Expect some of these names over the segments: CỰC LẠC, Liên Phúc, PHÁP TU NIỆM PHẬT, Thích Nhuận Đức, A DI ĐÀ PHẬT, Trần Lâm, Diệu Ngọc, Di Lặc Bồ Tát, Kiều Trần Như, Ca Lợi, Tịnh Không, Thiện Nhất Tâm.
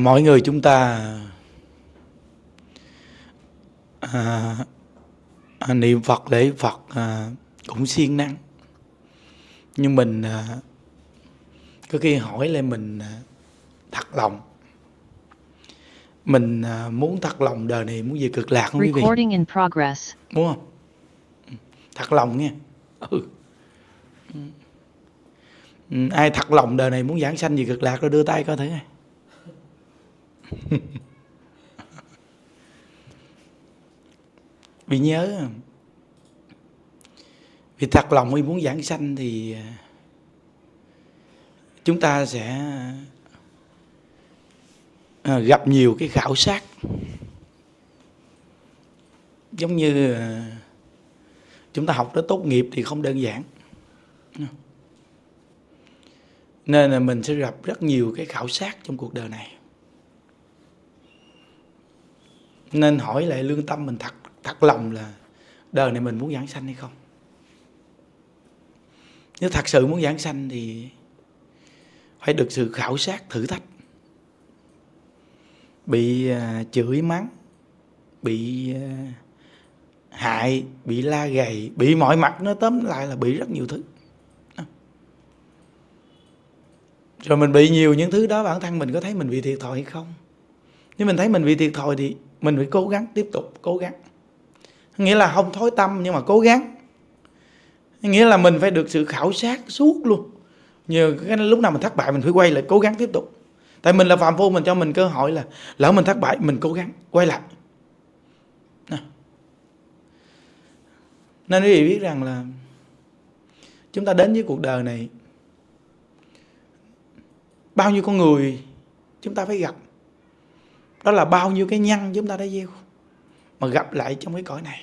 Mọi người chúng ta niệm Phật, lễ Phật cũng siêng năng, nhưng mình cứ khi hỏi lại mình thật lòng, mình muốn thật lòng đời này, muốn về cực lạc không quý vị? Đúng không? Thật lòng nha. Ai thật lòng đời này muốn giảng sanh về cực lạc rồi đưa tay coi thử. Vì nhớ, vì thật lòng mình muốn giảng sanh thì chúng ta sẽ gặp nhiều cái khảo sát. Giống như chúng ta học tới tốt nghiệp thì không đơn giản, nên là mình sẽ gặp rất nhiều cái khảo sát trong cuộc đời này. Nên hỏi lại lương tâm mình thật lòng là đời này mình muốn giảng sanh hay không. Nếu thật sự muốn giảng sanh thì phải được sự khảo sát, thử thách, bị chửi mắng, bị hại, bị la gầy, bị mọi mặt, nó tóm lại là bị rất nhiều thứ. Rồi mình bị nhiều những thứ đó, bản thân mình có thấy mình bị thiệt thòi hay không? Nếu mình thấy mình bị thiệt thòi thì mình phải cố gắng, tiếp tục cố gắng. Nghĩa là không thối tâm nhưng mà cố gắng. Nghĩa là mình phải được sự khảo sát suốt luôn. Như cái lúc nào mình thất bại mình phải quay lại cố gắng tiếp tục. Tại mình là phàm phu, mình cho mình cơ hội là lỡ mình thất bại mình cố gắng quay lại. Nên quý vị biết rằng là chúng ta đến với cuộc đời này, bao nhiêu con người chúng ta phải gặp, đó là bao nhiêu cái nhân chúng ta đã gieo mà gặp lại trong cái cõi này.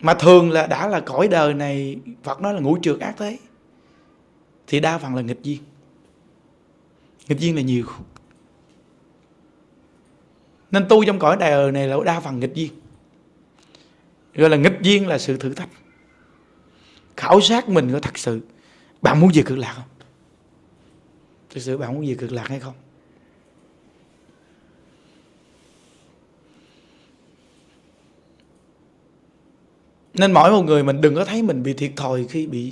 Mà thường là đã là cõi đời này, Phật nói là ngũ trượt ác thế, thì đa phần là nghịch duyên. Nghịch duyên là nhiều, nên tu trong cõi đời này là đa phần nghịch duyên. Gọi là nghịch duyên là sự thử thách, khảo sát mình có thật sự bạn muốn về cực lạc không? Thực sự bạn muốn về cực lạc hay không? Nên mỗi một người mình đừng có thấy mình bị thiệt thòi khi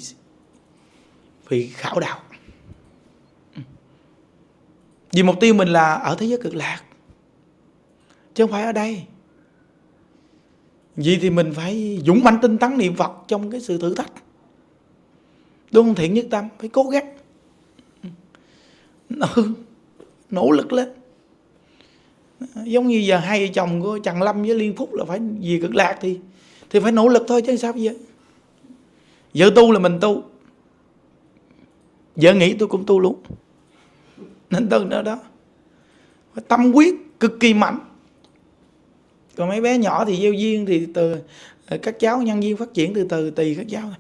bị khảo đạo. Vì mục tiêu mình là ở thế giới cực lạc, chứ không phải ở đây. Vì thì mình phải dũng mãnh tinh tấn niệm Phật trong cái sự thử thách. Đúng không? Thiện nhất tâm, phải cố gắng, nỗ lực lên. Giống như giờ hai vợ chồng của Trần Lâm với Liên Phúc là phải về cực lạc thì phải nỗ lực thôi chứ sao vậy. Vợ tu là mình tu, vợ nghĩ tôi cũng tu luôn. Nên từ nữa đó, tâm quyết cực kỳ mạnh. Còn mấy bé nhỏ thì gieo duyên thì từ các cháu, nhân duyên phát triển từ từ tùy các cháu.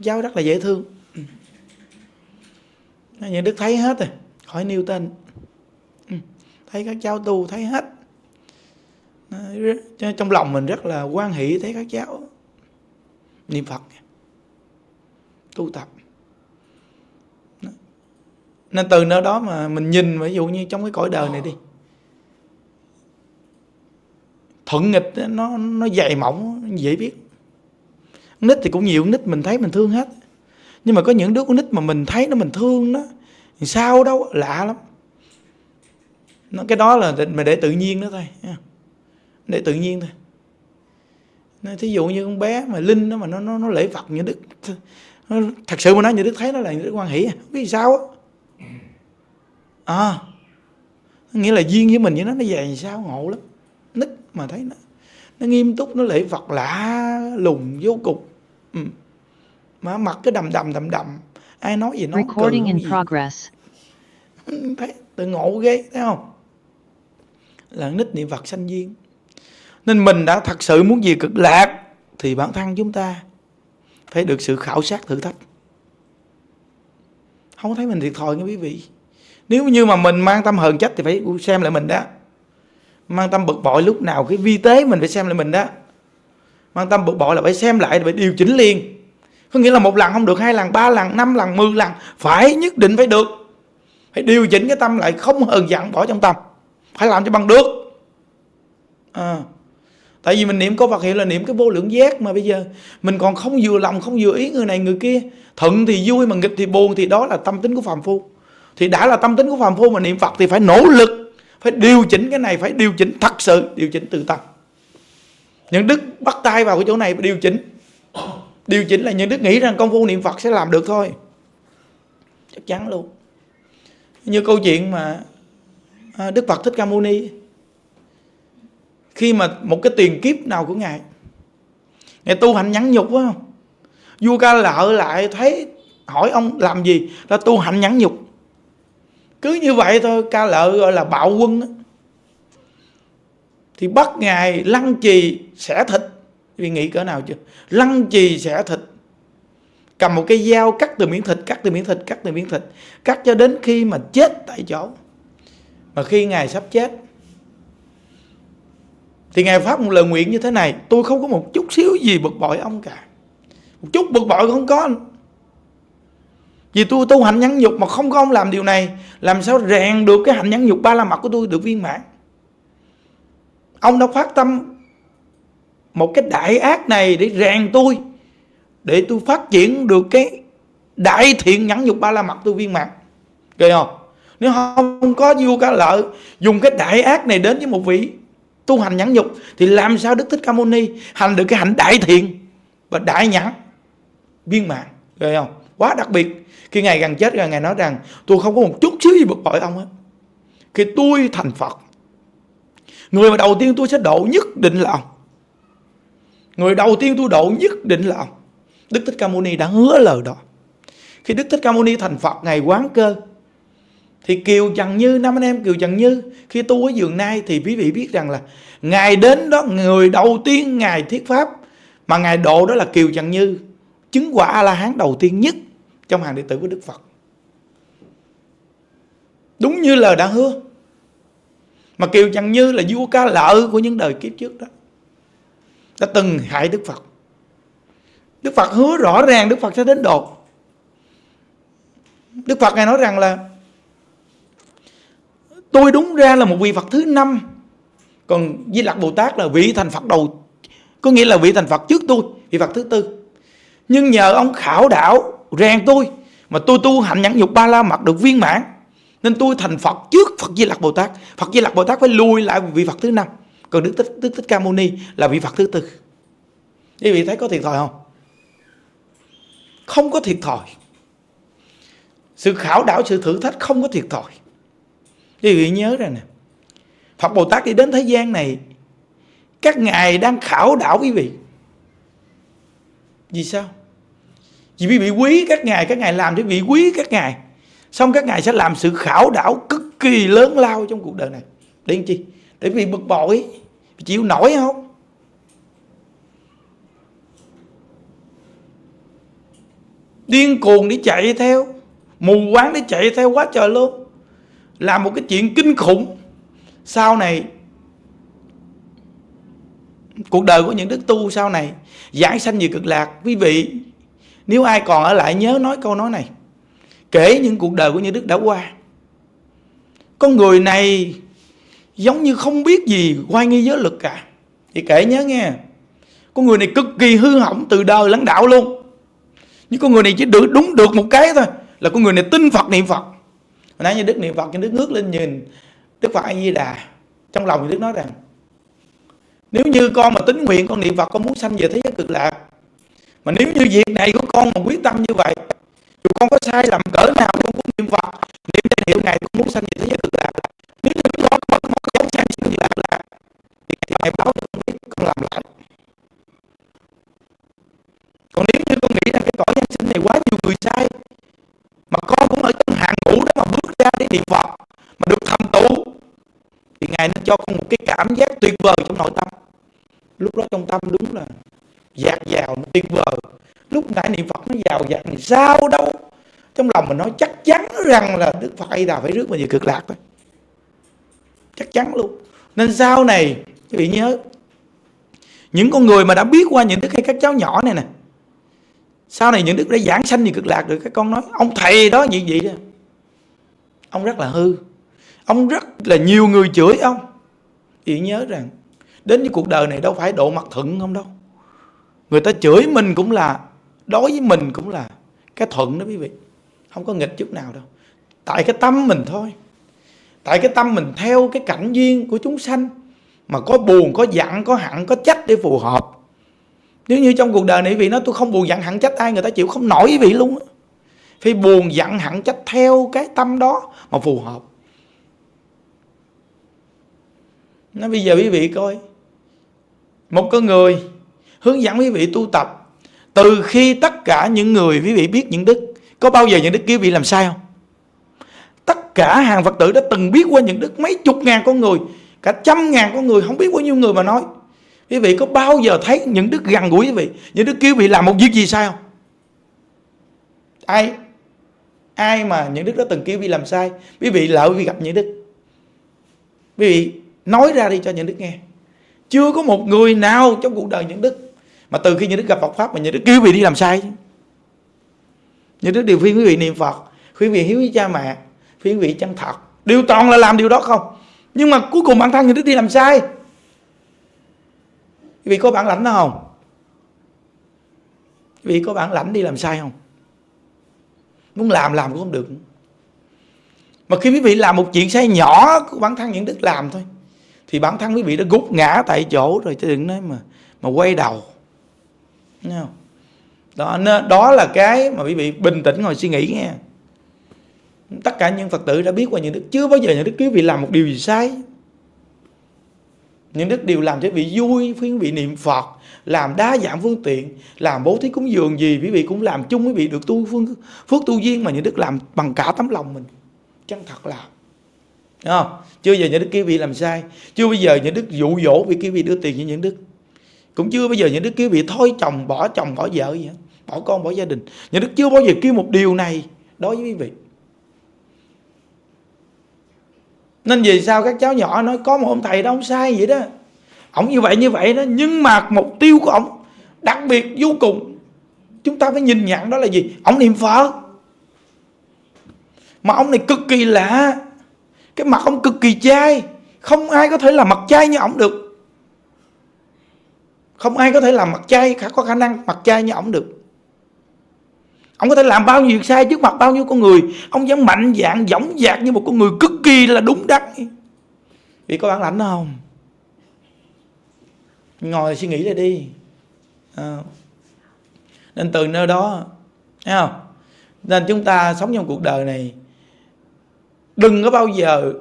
Cháu rất là dễ thương, những Đức thấy hết rồi, khỏi nêu tên. Thấy các cháu tu thấy hết, trong lòng mình rất là hoan hỷ thấy các cháu niệm Phật, tu tập. Nên từ nơi đó mà mình nhìn, ví dụ như trong cái cõi đời này đi, thuận nghịch nó dày mỏng, nó dễ biết. Nít thì cũng nhiều, nít mình thấy mình thương hết. Nhưng mà có những đứa con nít mà mình thấy nó, mình thương nó, sao đâu, lạ lắm. Cái đó là mình để tự nhiên đó thôi, để tự nhiên thôi. Thí dụ như con bé mà Linh đó mà nó lễ Phật như Đức, thật sự mà nói như Đức thấy nó là Đức hoan hỷ, không biết sao á. Nghĩa là duyên với mình với nó dày sao, ngộ lắm. Nít mà thấy nó nghiêm túc, nó lễ Phật lạ lùng vô cùng. Mà mặt cái đầm, ai nói gì nó cười. Tự ngộ ghê, thấy không? Là nít niệm Phật sanh duyên. Nên mình đã thật sự muốn về cực lạc thì bản thân chúng ta phải được sự khảo sát thử thách. Không thấy mình thiệt thòi nha quý vị. Nếu như mà mình mang tâm hờn trách thì phải xem lại mình đó. Mang tâm bực bội lúc nào cái vi tế mình phải xem lại mình đó. Mang tâm bực bội là phải xem lại, phải điều chỉnh liền. Có nghĩa là một lần không được, hai lần, ba lần, năm lần, 10 lần, phải nhất định phải được. Phải điều chỉnh cái tâm lại, không hờn giận bỏ trong tâm, phải làm cho bằng được. Tại vì mình niệm có Phật hiệu là niệm cái vô lượng giác, mà bây giờ mình còn không vừa lòng, không vừa ý người này người kia, thuận thì vui mà nghịch thì buồn, thì đó là tâm tính của phàm phu. Thì đã là tâm tính của phàm phu mà niệm Phật thì phải nỗ lực, phải điều chỉnh cái này, phải điều chỉnh thật sự, điều chỉnh từ tâm. Nhuận Đức bắt tay vào cái chỗ này điều chỉnh. Điều chỉnh là Nhuận Đức nghĩ rằng công phu niệm Phật sẽ làm được thôi, chắc chắn luôn. Như câu chuyện mà Đức Phật Thích Ca Mâu Ni, khi mà một cái tiền kiếp nào của Ngài, Ngài tu hành nhẫn nhục, phải không? Vua Ca Lợi lại thấy hỏi ông làm gì, là tu hành nhẫn nhục. Cứ như vậy thôi, Ca Lợi gọi là bạo quân đó. Thì bắt Ngài lăng trì xẻ thịt. Vì nghĩ cỡ nào chưa? Lăng trì xẻ thịt, cầm một cái dao cắt từ miếng thịt, cắt từ miếng thịt, cắt từ miếng thịt, cắt cho đến khi mà chết tại chỗ. Mà khi Ngài sắp chết thì Ngài phát một lời nguyện như thế này: tôi không có một chút xíu gì bực bội ông cả, một chút bực bội không có, vì tôi tu hạnh nhẫn nhục, mà không có ông làm điều này, làm sao rèn được cái hạnh nhẫn nhục ba la mật của tôi được viên mãn. Ông đã phát tâm một cái đại ác này để rèn tôi, để tôi phát triển được cái đại thiện nhẫn nhục ba la mật tôi viên mãn. Ghê không? Nếu không có Vua Ca Lợi dùng cái đại ác này đến với một vị tu hành nhẫn nhục, thì làm sao Đức Thích Ca Mâu Ni hành được cái hạnh đại thiện và đại nhẫn viên mãn? Ghê không? Quá đặc biệt. Khi Ngài gần chết rồi, Ngài nói rằng tôi không có một chút xíu gì bực bội ông hết. Khi tôi thành Phật, người mà đầu tiên tôi sẽ độ nhất định là ông. Người đầu tiên tôi độ nhất định là ông. Đức Thích Ca Mâu Ni đã hứa lời đó. Khi Đức Thích Ca Mâu Ni thành Phật, Ngài quán cơ, thì Kiều Trần Như, năm anh em Kiều Trần Như khi tu ở Giường Nai, thì quý vị biết rằng là Ngài đến đó, người đầu tiên Ngài thuyết pháp mà Ngài độ đó là Kiều Trần Như, chứng quả A-la-hán đầu tiên nhất trong hàng đệ tử của Đức Phật. Đúng như lời đã hứa. Mà Kiều Trần Như là Vua Ca Lợi của những đời kiếp trước đó, đã từng hại Đức Phật. Đức Phật hứa rõ ràng Đức Phật sẽ đến độ. Đức Phật Ngài nói rằng là tôi đúng ra là một vị Phật thứ 5, còn Di Lặc Bồ Tát là vị thành Phật đầu, có nghĩa là vị thành Phật trước tôi, vị Phật thứ 4. Nhưng nhờ ông khảo đảo rèn tôi, mà tôi tu hạnh nhẫn nhục ba la mật được viên mãn, nên tôi thành Phật trước Phật Di Lặc Bồ Tát. Phật Di Lặc Bồ Tát phải lùi lại vị Phật thứ 5, còn Đức Thích Ca Mâu Ni là vị Phật thứ 4. Quý vị thấy có thiệt thòi không? Không có thiệt thòi. Sự khảo đảo, sự thử thách không có thiệt thòi. Quý vị nhớ ra nè, Phật Bồ Tát đi đến thế gian này, các ngài đang khảo đảo quý vị. Vì sao? Vì quý vị quý các ngài làm cho quý vị quý các ngài. Xong các ngài sẽ làm sự khảo đảo cực kỳ lớn lao trong cuộc đời này. Để làm chi? Để quý vị bực bội, chịu nổi không? Điên cuồng để chạy theo, mù quáng để chạy theo quá trời luôn, làm một cái chuyện kinh khủng. Sau này cuộc đời của những đức tu sau này giảng sanh về cực lạc, quý vị nếu ai còn ở lại nhớ nói câu nói này, kể những cuộc đời của những đức đã qua. Con người này giống như không biết gì, hoài nghi giới luật cả. Thì kể nhớ nghe, con người này cực kỳ hư hỏng từ đời lẫn đạo luôn. Nhưng con người này chỉ được đúng được một cái thôi, là con người này tin Phật niệm Phật. Hồi nãy như Đức niệm Phật, như Đức ngước lên nhìn Đức Phật A Di Đà, trong lòng như Đức nói rằng nếu như con mà tín nguyện, con niệm Phật, con muốn sanh về thế giới cực lạc, mà nếu như việc này của con mà quyết tâm như vậy, dù con có sai lầm cỡ nào con cũng niệm Phật, niệm danh hiệu này, con muốn sanh về thế giới cực lạc. Nếu như cái đó mà con không sanh về thế giới cực lạc thì Ngài báo cho con biết, con làm lại. Còn nếu như con nghĩ rằng cái cõi nhân sinh này quá nhiều người sai, mà con cũng ở trong hàng ngũ đó mà bước ra để niệm Phật mà được thành tựu, thì Ngài nên cho con một cái cảm giác tuyệt vời trong nội tâm. Lúc đó trong tâm đúng là dạt dào, tuyệt vời. Lúc nãy niệm Phật nó dào dạt, sao đâu trong lòng mình nói chắc chắn rằng là Đức Phật A Di Đà phải rước mình về cực lạc thôi, chắc chắn luôn. Nên sau này quý vị nhớ, những con người mà đã biết qua những thứ hay các cháu nhỏ này nè, Sau này những đức đã giảng sanh về cực lạc được. Các con nói ông thầy đó như vậy đó, ông rất là hư, ông rất là nhiều người chửi ông. Thì nhớ rằng đến với cuộc đời này đâu phải độ mặt thuận không đâu. Người ta chửi mình cũng là, đối với mình cũng là cái thuận đó quý vị. Không có nghịch chút nào đâu. Tại cái tâm mình thôi. Tại cái tâm mình theo cái cảnh duyên của chúng sanh mà có buồn, có giận, có hận, có trách để phù hợp. Nếu như trong cuộc đời này quý vị nói tôi không buồn giận hận trách ai, người ta chịu không nổi quý vị luôn đó. Phải buồn giận hận trách theo cái tâm đó mà phù hợp. Nói bây giờ quý vị coi, một con người hướng dẫn quý vị tu tập, từ khi tất cả những người quý vị biết những đức, có bao giờ những đức kia bị làm sai không? Tất cả hàng Phật tử đã từng biết qua những đức, mấy chục ngàn con người, cả trăm ngàn con người, không biết bao nhiêu người mà nói. Quý vị có bao giờ thấy những đức gần gũi quý vị, những đức kia bị làm một việc gì sai không? Ai mà những đức đã từng kêu bị làm sai, quý vị lỡ vì gặp những đức, quý vị nói ra đi cho những đức nghe. Chưa có một người nào trong cuộc đời những đức mà từ khi những đức gặp Phật pháp mà những đức kêu bị đi làm sai. Những đức đều khuyên quý vị niệm Phật, khuyên quý vị hiếu với cha mẹ, khuyên quý vị chân thật, điều toàn là làm điều đó không. Nhưng mà cuối cùng bản thân những đức đi làm sai. Quý vị có bản lãnh đó không? Quý vị có bản lãnh đi làm sai không? Muốn làm cũng không được. Mà khi quý vị làm một chuyện sai nhỏ của bản thân những đức làm thôi, thì bản thân quý vị đã gục ngã tại chỗ rồi, chứ đừng nói mà quay đầu. Thấy không? Đó là cái mà quý vị bình tĩnh ngồi suy nghĩ nghe. Tất cả những Phật tử đã biết qua những đức, chưa bao giờ những đức quý vị làm một điều gì sai. Những đức đều làm cho quý vị vui, khuyên quý vị niệm Phật, làm đa dạng phương tiện, làm bố thí cúng dường gì quý vị cũng làm chung, quý vị được tu phước tu duyên mà những đức làm bằng cả tấm lòng mình, chân thật làm. Đúng không? Chưa bao giờ những đức kia bị làm sai, chưa bao giờ những đức dụ dỗ vì kia bị đưa tiền cho những đức, cũng chưa bao giờ những đức kia bị chồng bỏ vợ gì hết, bỏ con bỏ gia đình. Những đức chưa bao giờ kêu một điều này đối với quý vị. Nên vì sao các cháu nhỏ nói có một ông thầy đó ông sai vậy đó, ổng như vậy đó, nhưng mà mục tiêu của ổng đặc biệt vô cùng. Chúng ta phải nhìn nhận đó là gì? Ổng niệm Phật. Mà ông này cực kỳ lạ, cái mặt ông cực kỳ chai, không ai có thể làm mặt chai như ổng được. Không ai có thể làm mặt chai, có khả năng mặt chai như ổng được. Ông có thể làm bao nhiêu sai trước mặt bao nhiêu con người, ông dám mạnh dạn dõng dạc như một con người cực kỳ là đúng đắn. Vì có bản lãnh không? Ngồi suy nghĩ lại đi. Nên từ nơi đó, thấy không? Nên chúng ta sống trong cuộc đời này, đừng có bao giờ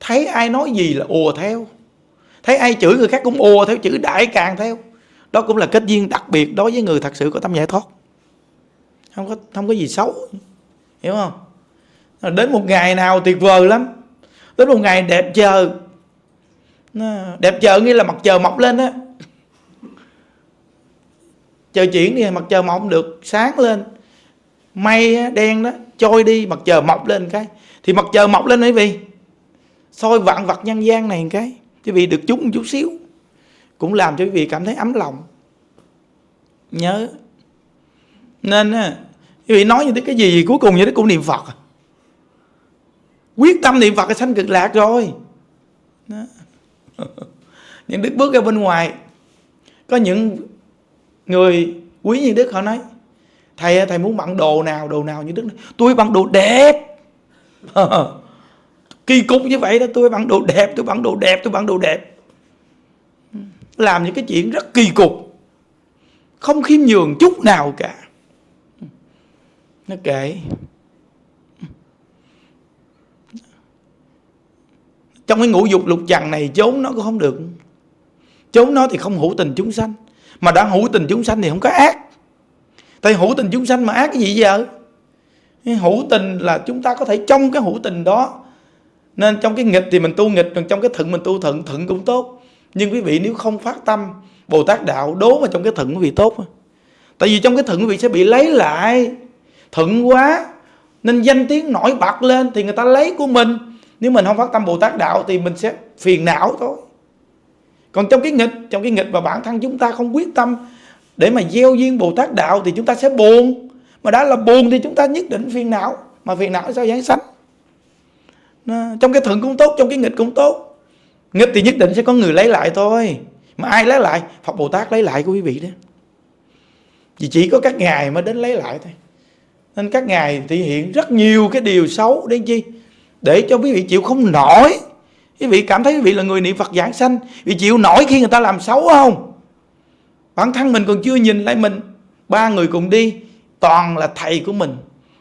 thấy ai nói gì là ùa theo, thấy ai chửi người khác cũng ùa theo, chửi đại càng theo. Đó cũng là kết duyên đặc biệt đối với người thật sự có tâm giải thoát. Không có gì xấu, hiểu không? Đến một ngày nào tuyệt vời lắm, đến một ngày đẹp trời. Đẹp trời nghĩa là mặt trời mọc lên á, trời chuyển đi mặt trời mọc không được, sáng lên mây đen đó trôi đi, mặt trời mọc lên cái thì mặt trời mọc lên quý vị, soi vạn vật nhân gian này cái quý vị được chút một chút xíu cũng làm cho quý vị cảm thấy ấm lòng. Nhớ nên quý vị nói như thế cái gì cuối cùng như thế cũng niệm Phật, quyết tâm niệm Phật là sanh cực lạc rồi đó. Những đức bước ra bên ngoài, có những người quý như đức họ nói thầy muốn bận đồ nào, như đức nói, tôi bận đồ đẹp. Kỳ cục như vậy đó, tôi bận đồ đẹp. Làm những cái chuyện rất kỳ cục, không khiêm nhường chút nào cả. Nó kệ, trong cái ngũ dục lục trần này trốn nó cũng không được. Trốn nó thì không hữu tình chúng sanh, mà đã hữu tình chúng sanh thì không có ác. Tại hữu tình chúng sanh mà ác cái gì giờ? Hữu tình là chúng ta có thể trong cái hữu tình đó, nên trong cái nghịch thì mình tu nghịch, trong cái thuận mình tu thuận, thuận cũng tốt. Nhưng quý vị nếu không phát tâm Bồ Tát đạo đố vào trong cái thuận quý vị tốt. Tại vì trong cái thuận quý vị sẽ bị lấy lại. Thuận quá nên danh tiếng nổi bật lên thì người ta lấy của mình. Nếu mình không phát tâm Bồ Tát đạo thì mình sẽ phiền não thôi. Còn trong cái nghịch mà bản thân chúng ta không quyết tâm để mà gieo duyên Bồ Tát đạo thì chúng ta sẽ buồn, mà đã là buồn thì chúng ta nhất định phiền não, mà phiền não sao giáng sanh? Trong cái thuận cũng tốt, trong cái nghịch cũng tốt. Nghịch thì nhất định sẽ có người lấy lại thôi. Mà ai lấy lại? Phật Bồ Tát lấy lại của quý vị đó. Vì chỉ có các ngài mới đến lấy lại thôi. Nên các ngài thể hiện rất nhiều cái điều xấu để chi? Để cho quý vị chịu không nổi. Quý vị cảm thấy quý vị là người niệm Phật giảng sanh, vì chịu nổi khi người ta làm xấu không? Bản thân mình còn chưa nhìn lại mình. Ba người cùng đi, toàn là thầy của mình.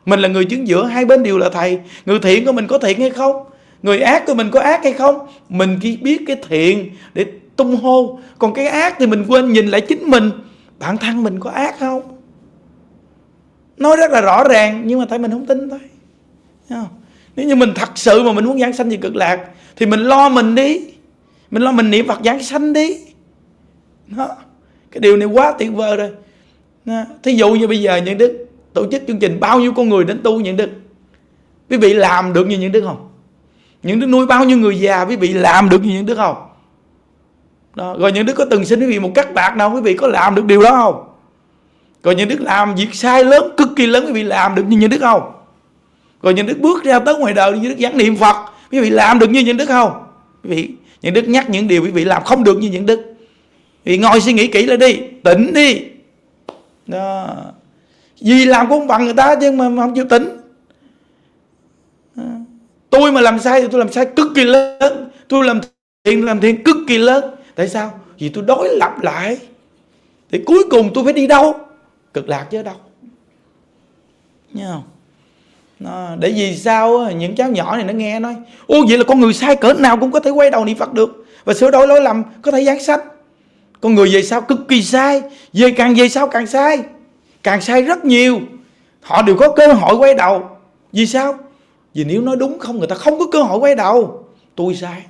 Mình là người chứng giữa, hai bên đều là thầy. Người thiện của mình có thiện hay không? Người ác của mình có ác hay không? Mình chỉ biết cái thiện để tung hô, còn cái ác thì mình quên nhìn lại chính mình. Bản thân mình có ác không? Nói rất là rõ ràng, nhưng mà tại mình không tin thôi. Nếu như mình thật sự mà mình muốn giảng sanh về cực lạc thì mình lo mình đi, mình lo mình niệm Phật giảng sanh đi. Đó. Cái điều này quá tuyệt vời rồi. Đó. Thí dụ như bây giờ Nhuận Đức tổ chức chương trình bao nhiêu con người đến tu Nhuận Đức, quý vị làm được như Nhuận Đức không? Nhuận Đức nuôi bao nhiêu người già, quý vị làm được như Nhuận Đức không? Đó. Rồi Nhuận Đức có từng xin quý vị một cắt bạc nào, quý vị có làm được điều đó không? Rồi Nhuận Đức làm việc sai lớn, cực kỳ lớn, quý vị làm được như Nhuận Đức không? Rồi Nhuận Đức bước ra tới ngoài đời, Nhuận Đức giảng niệm Phật, quý vị làm được như Nhuận Đức không? Quý vị, Nhuận Đức nhắc những điều quý vị làm không được như Nhuận Đức. Quý vị ngồi suy nghĩ kỹ lại đi, tỉnh đi. Đó. Vì làm cũng không bằng người ta chứ mà không chịu tỉnh. Tôi mà làm sai thì tôi làm sai cực kỳ lớn, tôi làm thiện cực kỳ lớn. Tại sao? Vì tôi đối lập lại. Thì cuối cùng tôi phải đi đâu? Cực lạc chứ đâu. Nghe không? Để vì sao những cháu nhỏ này nó nghe nói ô vậy là con người sai cỡ nào cũng có thể quay đầu niệm Phật được và sửa đổi lỗi lầm, có thể giảng sanh. Con người về sau cực kỳ sai, về sau càng sai, càng sai rất nhiều. Họ đều có cơ hội quay đầu. Vì sao? Vì nếu nói đúng không, người ta không có cơ hội quay đầu. Tôi sai,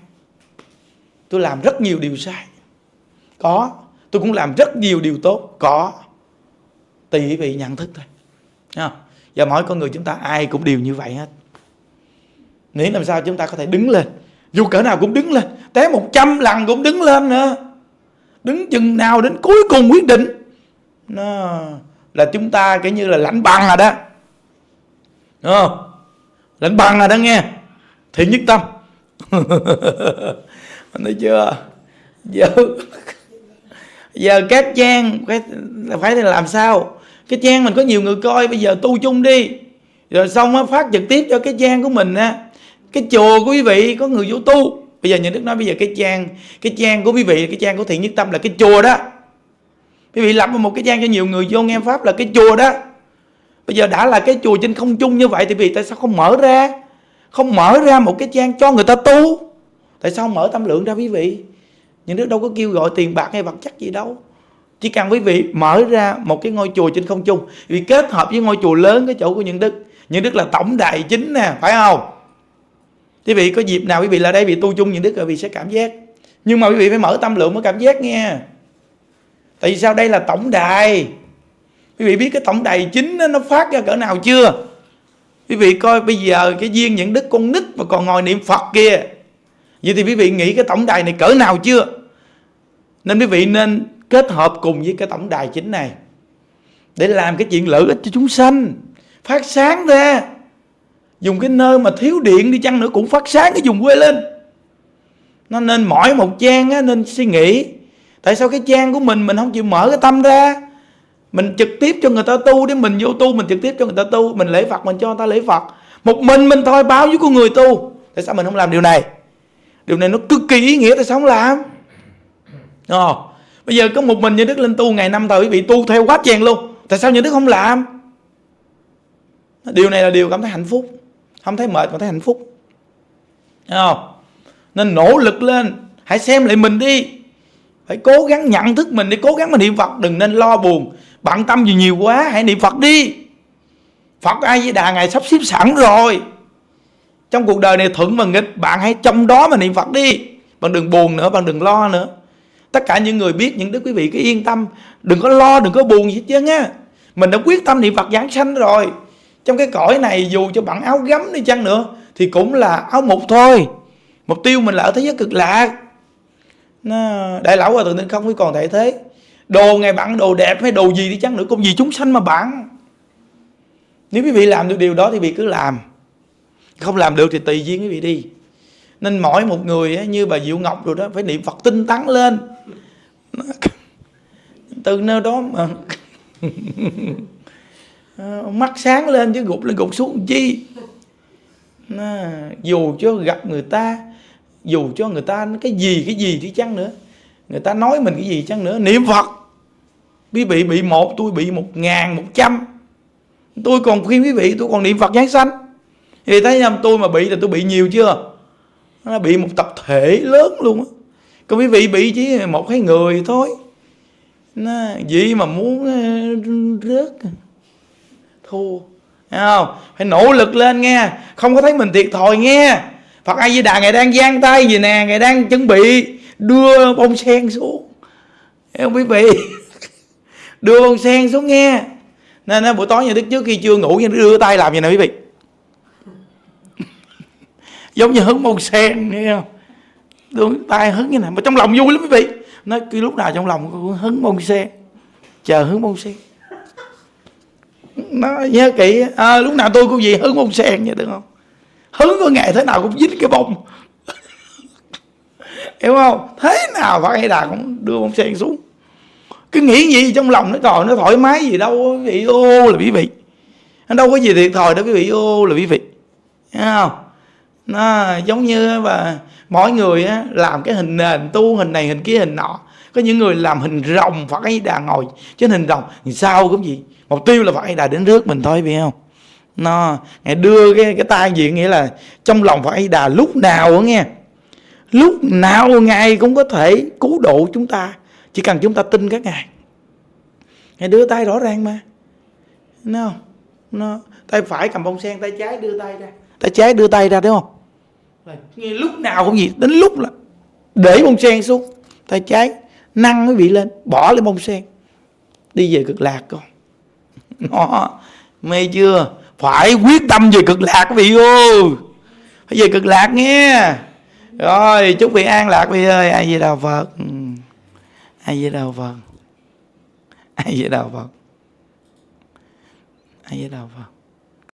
tôi làm rất nhiều điều sai, có. Tôi cũng làm rất nhiều điều tốt, có. Tùy quý vị nhận thức thôi. Nha. Và mỗi con người chúng ta ai cũng đều như vậy hết. Miễn làm sao chúng ta có thể đứng lên, dù cỡ nào cũng đứng lên, té 100 lần cũng đứng lên nữa. Đứng chừng nào đến cuối cùng quyết định nó là chúng ta kiểu như là lãnh bằng rồi đó. Đúng không? Lãnh bằng rồi đó nghe. Thiện nhất tâm. Thấy chưa? Giờ các trang phải làm sao? Cái trang mình có nhiều người coi, bây giờ tu chung đi. Rồi xong á, phát trực tiếp cho cái trang của mình á. Cái chùa của quý vị có người vô tu. Bây giờ Nhuận Đức nói bây giờ cái trang của quý vị, cái trang của Thiện Nhất Tâm là cái chùa đó. Quý vị lập một cái trang cho nhiều người vô nghe Pháp là cái chùa đó. Bây giờ đã là cái chùa trên không chung như vậy thì vì tại sao không mở ra? Không mở ra một cái trang cho người ta tu. Tại sao không mở tâm lượng ra quý vị? Nhuận Đức đâu có kêu gọi tiền bạc hay vật chất gì đâu. Chỉ cần quý vị mở ra một cái ngôi chùa trên không trung, vì kết hợp với ngôi chùa lớn cái chỗ của Nhuận Đức. Nhuận Đức là tổng đại chính nè, phải không? Quý vị có dịp nào quý vị là đây vì tu chung Nhuận Đức rồi vì sẽ cảm giác. Nhưng mà quý vị phải mở tâm lượng mới cảm giác nghe. Tại vì sao? Đây là tổng đài. Quý vị biết cái tổng đài chính đó, nó phát ra cỡ nào chưa? Quý vị coi bây giờ cái duyên Nhuận Đức con nít mà còn ngồi niệm Phật kia. Vậy thì quý vị nghĩ cái tổng đài này cỡ nào chưa? Nên quý vị nên kết hợp cùng với cái tổng đài chính này để làm cái chuyện lợi ích cho chúng sanh. Phát sáng ra. Dùng cái nơi mà thiếu điện đi chăng nữa cũng phát sáng cái vùng quê lên. Nó nên mỗi một trang á, nên suy nghĩ. Tại sao cái trang của mình không chịu mở cái tâm ra? Mình trực tiếp cho người ta tu, để mình vô tu, mình trực tiếp cho người ta tu. Mình lễ Phật, mình cho người ta lễ Phật. Một mình thôi, bao nhiêu con người tu. Tại sao mình không làm điều này? Điều này nó cực kỳ ý nghĩa, tại sao không làm? Bây giờ có một mình Nhuận Đức lên tu ngày 5 thời, quý vị tu theo quá chèn luôn. Tại sao Nhuận Đức không làm? Điều này là điều cảm thấy hạnh phúc. Không thấy mệt mà thấy hạnh phúc. Nên nỗ lực lên. Hãy xem lại mình đi. Phải cố gắng nhận thức mình để cố gắng mình niệm Phật. Đừng nên lo buồn, bận tâm gì nhiều quá. Hãy niệm Phật đi. Phật A Di Đà Ngài sắp xếp sẵn rồi. Trong cuộc đời này thuận và nghịch, bạn hãy trong đó mà niệm Phật đi. Bạn đừng buồn nữa, bạn đừng lo nữa. Tất cả những người biết những đức quý vị cứ yên tâm, đừng có lo, đừng có buồn gì hết trơn á. Mình đã quyết tâm niệm Phật giảng sanh rồi. Trong cái cõi này dù cho bạn áo gấm đi chăng nữa thì cũng là áo mục thôi. Mục tiêu mình là ở thế giới cực lạc. Đại lão Hòa Thượng Tịnh Không còn tại thế đồ ngài bạn, đồ đẹp hay đồ gì đi chăng nữa, cũng vì chúng sanh mà bạn. Nếu quý vị làm được điều đó thì quý vị cứ làm, không làm được thì tùy duyên quý vị đi. Nên mỗi một người như bà Diệu Ngọc rồi đó phải niệm Phật tinh tấn lên từ nơi đó mà mắt sáng lên chứ gục lên gục xuống chi. Dù cho gặp người ta, dù cho người ta cái gì đi chăng nữa, người ta nói mình cái gì chăng nữa, niệm Phật. Quý vị bị một, tôi bị 1000, 100. Tôi còn khuyên quý vị, tôi còn niệm Phật giáng sanh. Thì thấy không, tôi mà bị là tôi bị nhiều chưa? Nó bị một tập thể lớn luôn á. Còn quý vị bị chỉ một hai người thôi. Nó gì mà muốn rớt thua. Thấy không? Phải nỗ lực lên nghe, không có thấy mình thiệt thòi nghe. Phật A Di Đà ngài đang giang tay gì nè, ngài đang chuẩn bị đưa bông sen xuống. Thấy không quý vị? Đưa bông sen xuống nghe. Nên buổi tối như Đức trước khi chưa ngủ như đưa tay làm vậy nè quý vị, giống như hứng bông sen, thấy không? Đưa tay hứng như này mà trong lòng vui lắm quý vị. Nói cái lúc nào trong lòng cũng hứng bông sen, chờ hứng bông sen. Nó nhớ kỹ, lúc nào tôi cũng gì hứng bông sen vậy được không? Hứng có ngày thế nào cũng dính cái bông. Hiểu không? Thế nào Phật A Di Đà cũng đưa bông sen xuống. Cứ nghĩ gì trong lòng nó còn nó thoải mái gì đâu quý vị. Ô là quý vị, nó đâu có gì thiệt thòi đâu quý vị. Ô là quý vị, thấy không? Nó giống như mà mỗi người á, làm cái hình nền tu, hình này hình kia hình nọ. Có những người làm hình rồng Phật A Di Đà ngồi trên hình rồng thì sao cũng gì mục tiêu là Phật A Di Đà đến rước mình thôi, biết không? Nó ngài đưa cái tay gì nghĩa là trong lòng Phật A Di Đà lúc nào nghe, lúc nào ngài cũng có thể cứu độ chúng ta, chỉ cần chúng ta tin các ngài. Ngài đưa tay rõ ràng mà, thấy không? Nó tay phải cầm bông sen, tay trái đưa tay ra, tay trái đưa tay ra, đúng không? Nghe lúc nào cũng gì, đến lúc là để bông sen xuống, tay trái nâng quý vị lên, bỏ lên bông sen, đi về cực lạc con. Nó mê chưa? Phải quyết tâm về cực lạc quý vị ơi, phải về cực lạc nghe. Rồi chúc vị an lạc vị ơi. A Di Đà Phật, A Di Đà Phật, A Di Đà Phật, A Di Đà Phật.